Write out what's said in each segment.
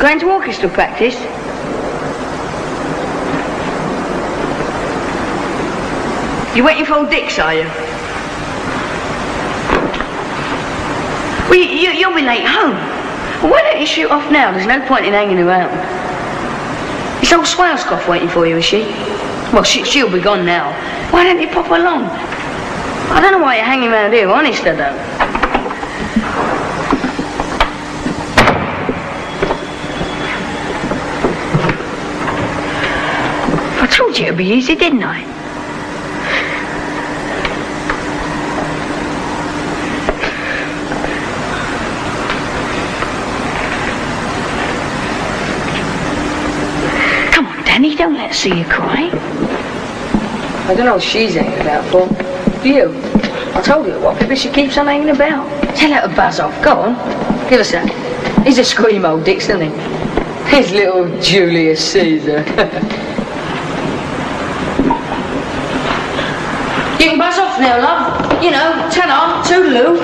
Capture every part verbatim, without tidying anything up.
Going to orchestra practice? You waiting for old Dix, are you? Well, you, you'll be late home. Well, why don't you shoot off now? There's no point in hanging around. It's old Swalescroft waiting for you, is she? Well, she, she'll be gone now. Why don't you pop along? I don't know why you're hanging around here, honest I don't. I told you it'd be easy, didn't I? Come on, Danny, don't let her see you cry. I don't know what she's hanging about for. Do you? I told you what, maybe she keeps on hanging about. Tell her to buzz off. Go on. Give us that. He's a scream old Dixon, isn't he? He's little Julius Caesar. You can buzz off now, love. You know, ta-da, toodaloo.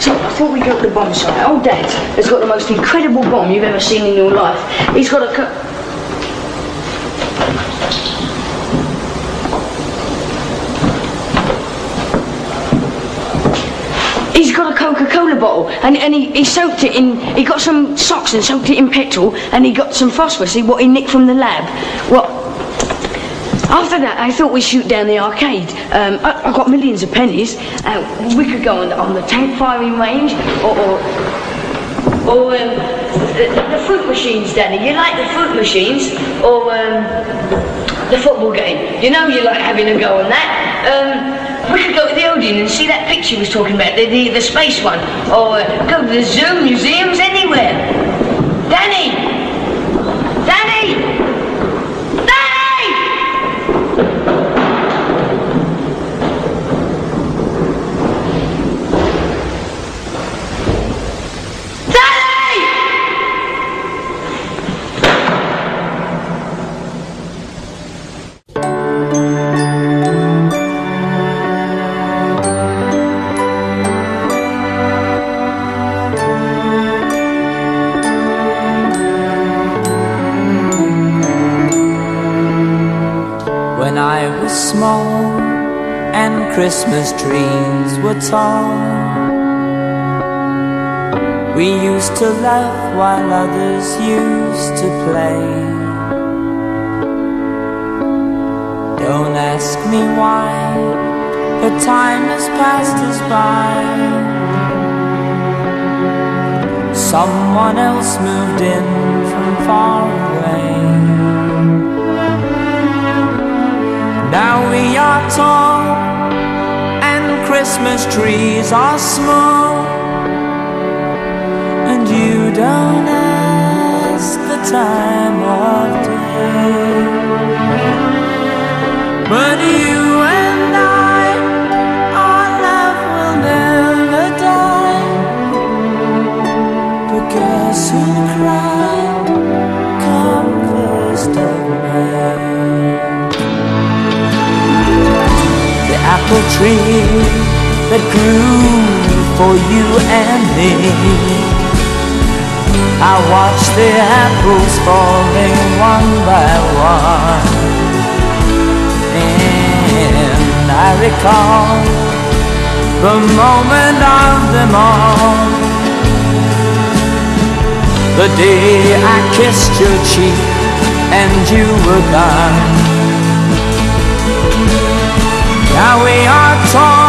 So, I thought we'd go to the bomb site. Old Dad has got the most incredible bomb you've ever seen in your life. He's got a... Co He's got a Coca-Cola bottle, and, and he, he soaked it in... He got some socks and soaked it in petrol, and he got some phosphorus, he, what he nicked from the lab. What? After that, I thought we'd shoot down the arcade. Um, I, I got millions of pennies. Uh, we could go on, on the tank firing range, or or, or um, the, the fruit machines, Danny. You like the fruit machines, or um, the football game. You know you like having a go on that. Um, we could go to the Odeon and see that picture you was talking about, the, the, the space one. Or uh, go to the zoo, museums, anywhere. Danny! Danny! Christmas trees were tall. We used to laugh while others used to play. Don't ask me why, the time has passed us by. Someone else moved in from far away. Now we are tall, Christmas trees are small, and you don't ask the time of day. But you and I, our love will never die. But guess who cried come first of May? The apple tree that grew for you and me. I watched the apples falling one by one, and I recall the moment of them all. The day I kissed your cheek and you were gone. Now we are torn,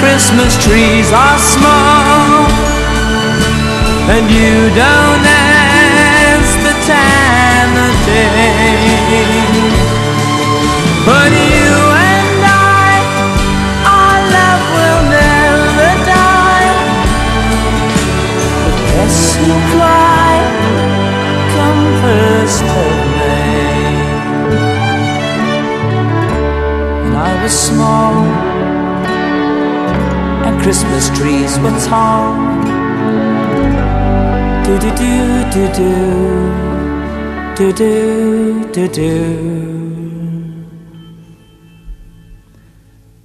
Christmas trees are small, and you don't ask the time of day. But you and I, our love will never die. But guess who cried come first of May? When I was small, Christmas trees were tall. Do do do do do do do do do.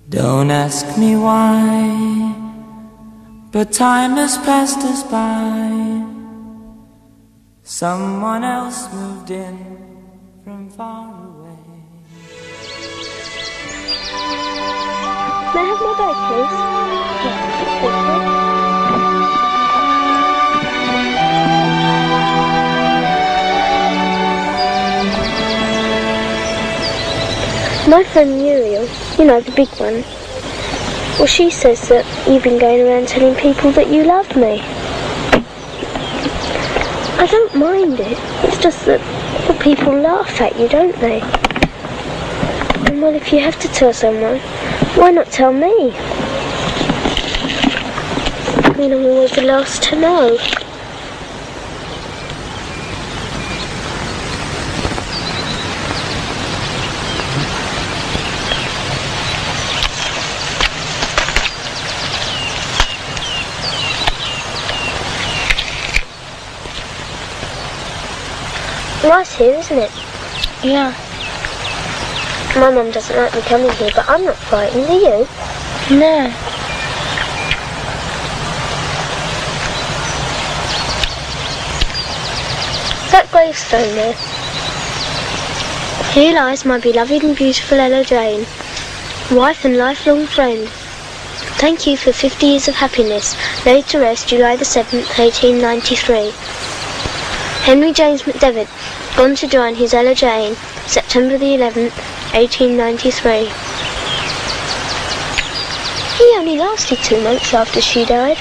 Don't ask me why, but time has passed us by. Someone else moved in from far away. May I have my bag, please? Yes, thank you. My friend Muriel, you know, the big one, well, she says that you've been going around telling people that you loved me. I don't mind it, it's just that well, people laugh at you, don't they? And well, if you have to tell someone, why not tell me? I mean, I'm always the last to know. Nice here, isn't it? Yeah. My mum doesn't like me coming here, but I'm not frightened, are you? No. That gravestone there. Here lies my beloved and beautiful Ella Jane, wife and lifelong friend. Thank you for fifty years of happiness, laid to rest July the seventh, eighteen ninety-three. Henry James McDevitt, gone to join his Ella Jane, September the eleventh, eighteen ninety-three. He only lasted two months after she died.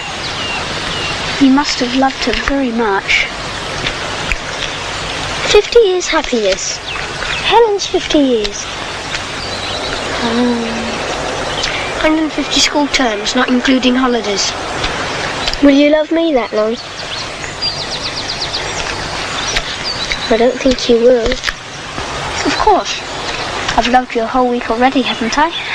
You must have loved her very much. Fifty years happiness. Helen's fifty years. Oh. one hundred fifty school terms, not including holidays. Will you love me that long? I don't think you will. Of course. I've loved you a whole week already, haven't I?